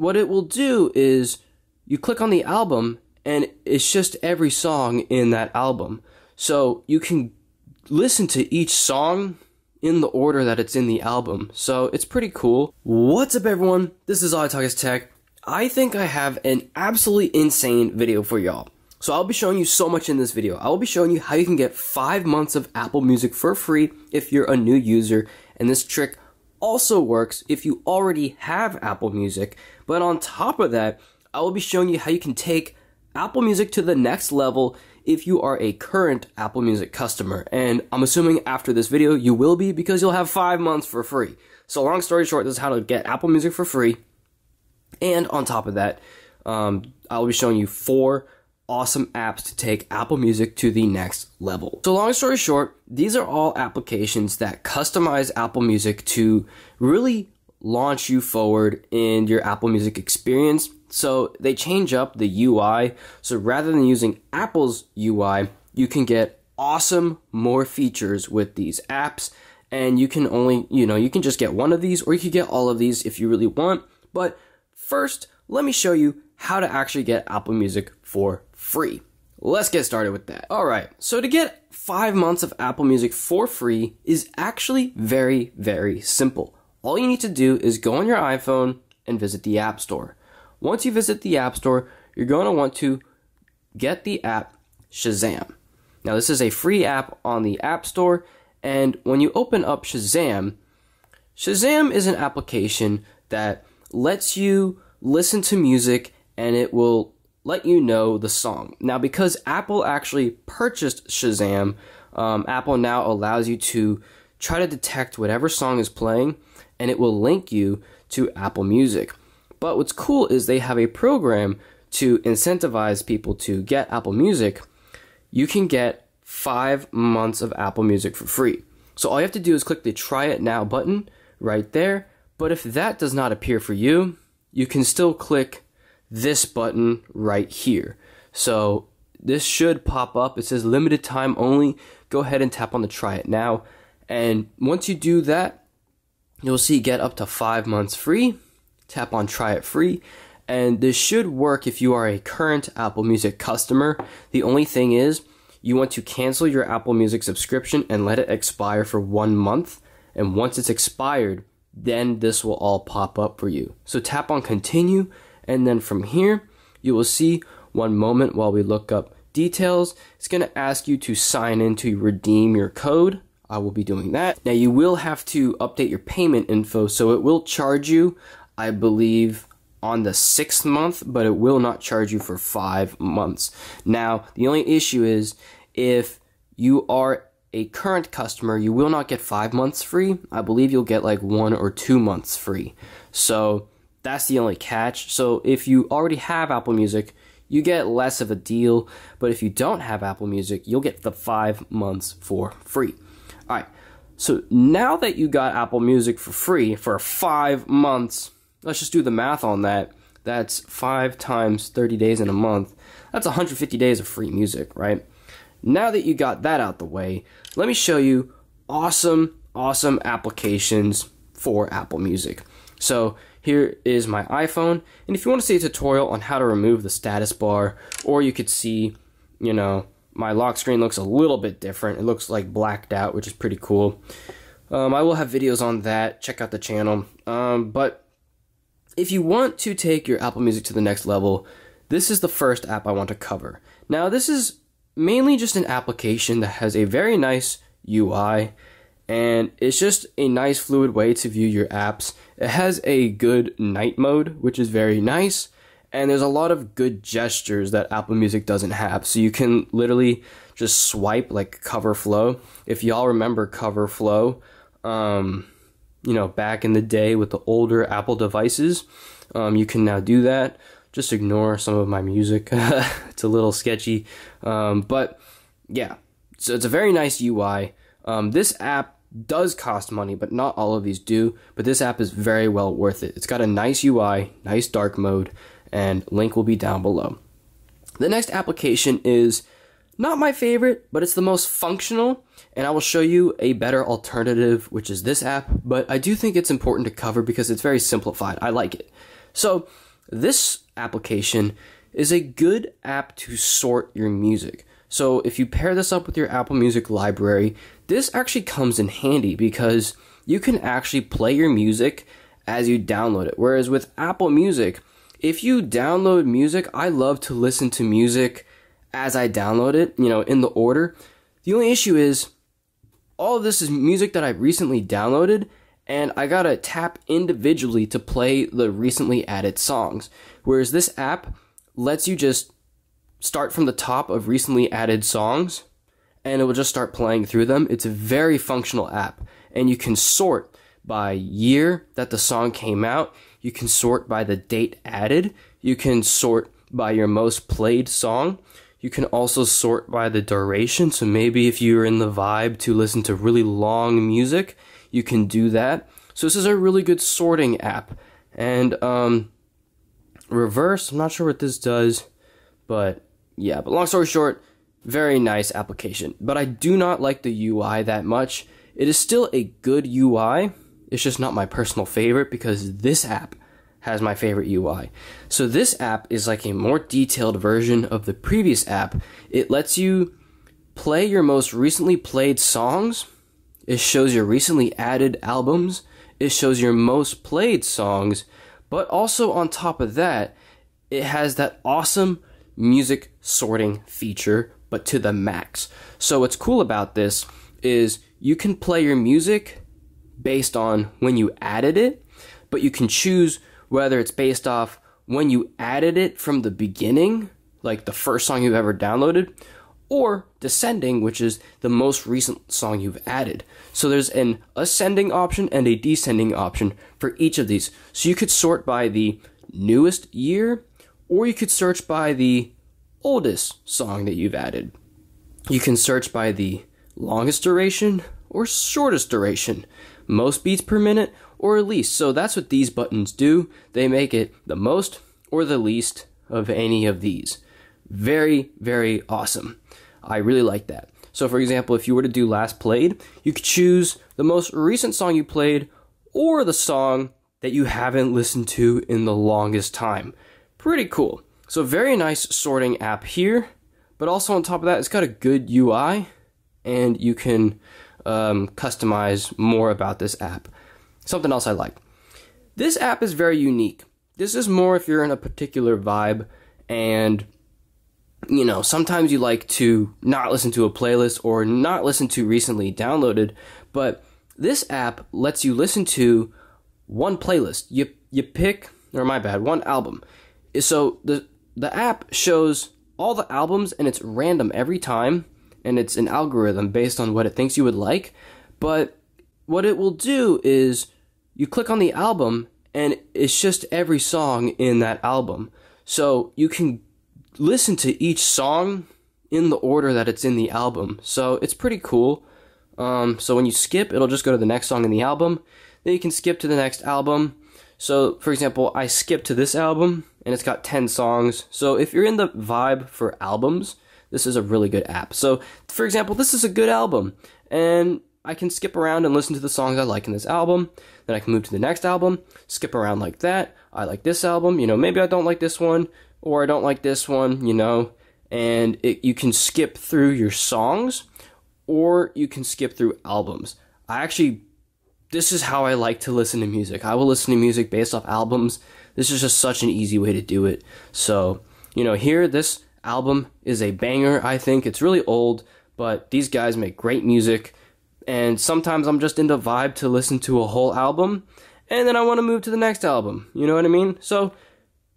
what it will do is you click on the album and it's just every song in that album. So you can listen to each song in the order that it's in the album. So it's pretty cool. What's up, everyone? This is Torpey Tech. I think I have an absolutely insane video for y'all. So I'll be showing you so much in this video. I will be showing you how you can get 5 months of Apple Music for free if you're a new user. And this trick also works if you already have Apple Music. But on top of that, I will be showing you how you can take Apple Music to the next level if you are a current Apple Music customer. And I'm assuming after this video you will be, because you'll have 5 months for free. So long story short, this is how to get Apple Music for free. And on top of that, I'll be showing you 4 awesome apps to take Apple Music to the next level. So long story short, these are all applications that customize Apple Music to really launch you forward in your Apple Music experience. So they change up the UI. So rather than using Apple's UI, you can get awesome more features with these apps, and you can only, you can just get one of these, or you could get all of these if you really want. But first, let me show you how to actually get Apple Music for free. Let's get started with that. All right, so to get 5 months of Apple Music for free is actually very, very simple. All you need to do is go on your iPhone and visit the App Store. Once you visit the App Store, you're going to want to get the app Shazam. Now, this is a free app on the App Store, and when you open up Shazam, Shazam is an application that lets you listen to music, and it will let you know the song. Now, because Apple actually purchased Shazam, Apple now allows you to try to detect whatever song is playing, and it will link you to Apple Music. But what's cool is they have a program to incentivize people to get Apple Music. You can get 5 months of Apple Music for free. So all you have to do is click the Try It Now button right there. But if that does not appear for you, you can still click this button right here. So this should pop up. It says limited time only. Go ahead and tap on the Try It Now. And once you do that, you'll see get up to 5 months free. Tap on Try It Free. And this should work if you are a current Apple Music customer. The only thing is you want to cancel your Apple Music subscription and let it expire for 1 month. And once it's expired, then this will all pop up for you. So tap on continue, and then from here you will see, one moment while we look up details, it's going to ask you to sign in to redeem your code. I will be doing that. Now, you will have to update your payment info, so it will charge you, I believe, on the 6th month, but it will not charge you for 5 months. Now, the only issue is if you are a current customer, you will not get 5 months free. I believe you'll get like 1 or 2 months free. So that's the only catch. So if you already have Apple Music, you get less of a deal. But if you don't have Apple Music, you'll get the 5 months for free. All right. So now that you got Apple Music for free for 5 months, let's just do the math on that. That's 5 times 30 days in a month. That's 150 days of free music, right? Now that you got that out the way, let me show you awesome applications for Apple Music. So here is my iPhone, and if you want to see a tutorial on how to remove the status bar, or you could see, my lock screen looks a little bit different. It looks like blacked out, which is pretty cool. I will have videos on that. Check out the channel. But if you want to take your Apple Music to the next level, this is the first app I want to cover. Now, this is mainly just an application that has a very nice UI, and it's just a nice fluid way to view your apps. It has a good night mode, which is very nice, and there's a lot of good gestures that Apple Music doesn't have. So you can literally just swipe like Cover Flow. If y'all remember Cover Flow, back in the day with the older Apple devices, you can now do that. Just ignore some of my music. It's a little sketchy. But yeah, so it's a very nice UI. This app does cost money, but not all of these do. But this app is very well worth it. It's got a nice UI, nice dark mode, and link will be down below. The next application is not my favorite, but it's the most functional, and I will show you a better alternative, which is this app. But I do think it's important to cover because it's very simplified. I like it. So This application is a good app to sort your music. So if you pair this up with your Apple Music library, this actually comes in handy because you can actually play your music as you download it. Whereas with Apple Music, if you download music, I love to listen to music as I download it, you know, in the order. The only issue is all of this is music that I recently downloaded, and I gotta tap individually to play the recently added songs. Whereas this app lets you just start from the top of recently added songs, and it will just start playing through them. It's a very functional app, and you can sort by year that the song came out. You can sort by the date added. You can sort by your most played song. You can also sort by the duration. So maybe if you're in the vibe to listen to really long music, you can do that. So this is a really good sorting app. And reverse, I'm not sure what this does, but yeah. But long story short, very nice application. But I do not like the UI that much. It is still a good UI. It's just not my personal favorite because this app has my favorite UI. So this app is like a more detailed version of the previous app. It lets you play your most recently played songs. It shows your recently added albums. It shows your most played songs. But also on top of that, it has that awesome music sorting feature, but to the max. So what's cool about this is you can play your music based on when you added it, but you can choose whether it's based off when you added it from the beginning, like the first song you ever downloaded, or descending, which is the most recent song you've added. So there's an ascending option and a descending option for each of these. So you could sort by the newest year, or you could search by the oldest song that you've added. You can search by the longest duration or shortest duration, most beats per minute, or least. So that's what these buttons do. They make it the most or the least of any of these. Very, very awesome. I really like that. So for example, if you were to do last played, you could choose the most recent song you played or the song that you haven't listened to in the longest time. Pretty cool. So very nice sorting app here, but also on top of that, it's got a good UI and you can customize more about this app. Something else I like. This app is very unique. This is more if you're in a particular vibe and, you know, sometimes you like to not listen to a playlist or not listen to recently downloaded, but this app lets you listen to one playlist. You pick, or my bad, one album. So the app shows all the albums and it's random every time, and it's an algorithm based on what it thinks you would like. But what it will do is you click on the album and it's just every song in that album. So you can listen to each song in the order that it's in the album. So it's pretty cool. So when you skip, it'll just go to the next song in the album. Then you can skip to the next album. So for example, I skip to this album and it's got 10 songs. So if you're in the vibe for albums, this is a really good app. So, for example, this is a good album, and I can skip around and listen to the songs I like in this album. Then I can move to the next album, skip around like that. I like this album, you know, maybe I don't like this one, or I don't like this one, you know, and you can skip through your songs, or you can skip through albums. This is how I like to listen to music. I will listen to music based off albums. This is just such an easy way to do it. So, you know, here, this album is a banger, I think. It's really old, but these guys make great music, and sometimes I'm just in the vibe to listen to a whole album, and then I want to move to the next album. You know what I mean? So,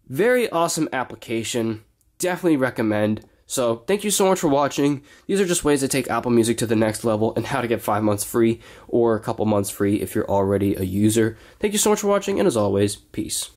very awesome application. Definitely recommend. So, thank you so much for watching. These are just ways to take Apple Music to the next level and how to get 5 months free or a couple months free if you're already a user. Thank you so much for watching, and as always, peace.